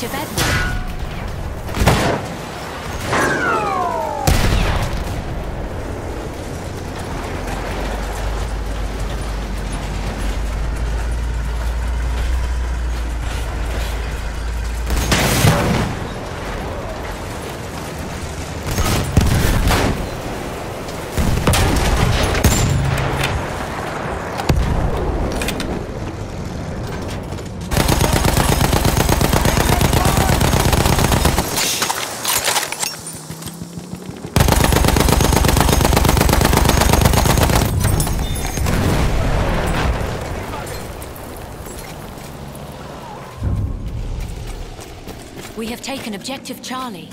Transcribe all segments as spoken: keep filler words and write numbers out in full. to bed with. We have taken objective Charlie.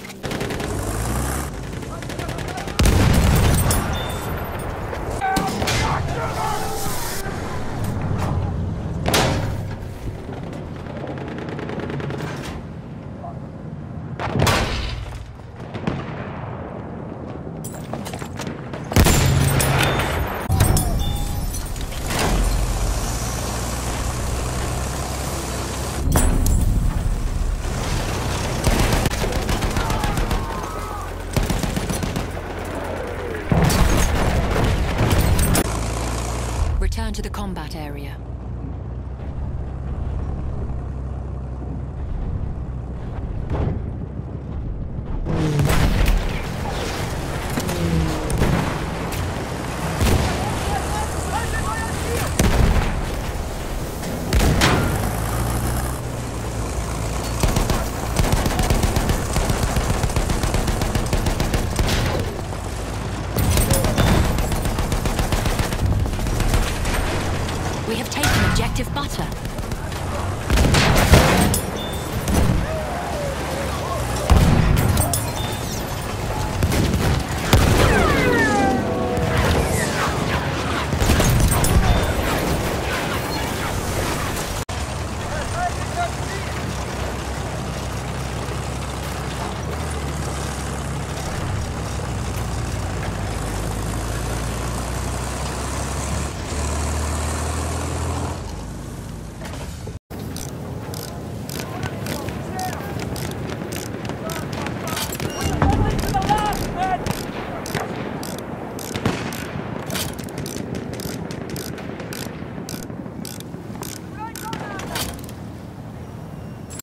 To the combat area.